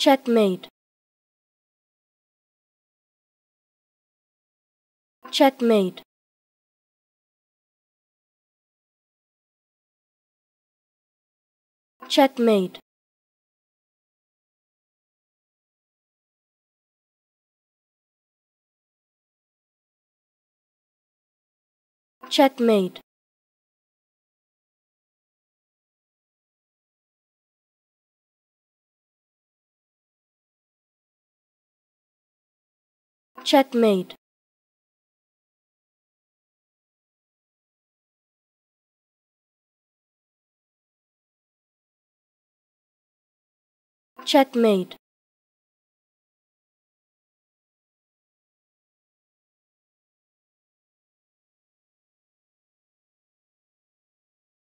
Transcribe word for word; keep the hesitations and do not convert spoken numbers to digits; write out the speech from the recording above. Checkmate. Checkmate. Checkmate. Checkmate. Checkmate. Checkmate.